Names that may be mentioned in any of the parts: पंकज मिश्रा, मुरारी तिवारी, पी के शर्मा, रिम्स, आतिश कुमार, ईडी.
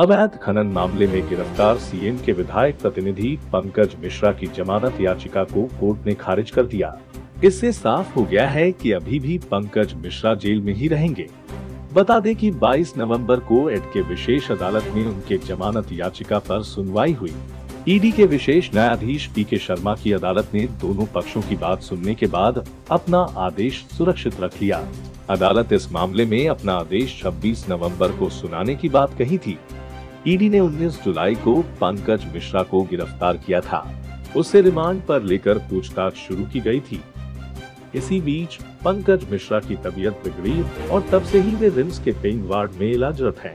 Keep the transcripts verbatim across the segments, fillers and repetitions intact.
अवैध खनन मामले में गिरफ्तार सीएम के विधायक प्रतिनिधि पंकज मिश्रा की जमानत याचिका को कोर्ट ने खारिज कर दिया। इससे साफ हो गया है कि अभी भी पंकज मिश्रा जेल में ही रहेंगे। बता दें कि बाईस नवंबर को एड के विशेष अदालत में उनके जमानत याचिका पर सुनवाई हुई। ईडी के विशेष न्यायाधीश पी के शर्मा की अदालत ने दोनों पक्षों की बात सुनने के बाद अपना आदेश सुरक्षित रख लिया। अदालत इस मामले में अपना आदेश छब्बीस नवंबर को सुनाने की बात कही थी। ईडी ने उन्नीस जुलाई को पंकज मिश्रा को गिरफ्तार किया था। उसे रिमांड पर लेकर पूछताछ शुरू की गई थी। इसी बीच पंकज मिश्रा की तबीयत बिगड़ी और तब से ही वे रिम्स के पेइंग वार्ड में इलाजरत हैं।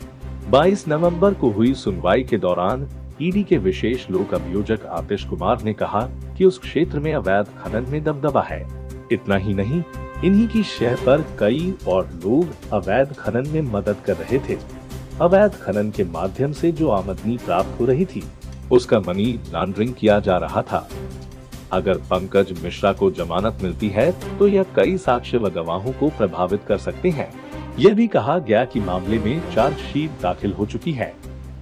बाईस नवंबर को हुई सुनवाई के दौरान ईडी के विशेष लोक अभियोजक आतिश कुमार ने कहा कि उस क्षेत्र में अवैध खनन में दबदबा है। इतना ही नहीं, इन्हीं की शह पर कई और लोग अवैध खनन में मदद कर रहे थे। अवैध खनन के माध्यम से जो आमदनी प्राप्त हो रही थी उसका मनी लॉन्ड्रिंग किया जा रहा था। अगर पंकज मिश्रा को जमानत मिलती है तो यह कई साक्ष्य व गवाहों को प्रभावित कर सकते हैं। यह भी कहा गया कि मामले में चार्जशीट दाखिल हो चुकी है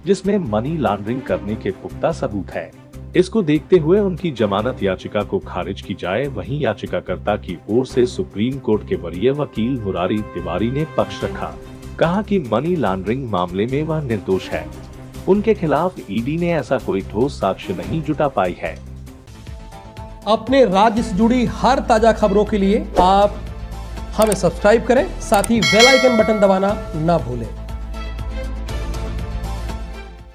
जिसमें मनी लॉन्ड्रिंग करने के पुख्ता सबूत है। इसको देखते हुए उनकी जमानत याचिका को खारिज की जाए। वहीं याचिकाकर्ता की ओर से सुप्रीम कोर्ट के वरीय वकील मुरारी तिवारी ने पक्ष रखा। कहा कि मनी लॉन्ड्रिंग मामले में वह निर्दोष है। उनके खिलाफ ईडी ने ऐसा कोई ठोस साक्ष्य नहीं जुटा पाई है। अपने राज्य से जुड़ी हर ताजा खबरों के लिए आप हमें सब्सक्राइब करें, साथ ही बेल आइकन बटन दबाना ना भूलें।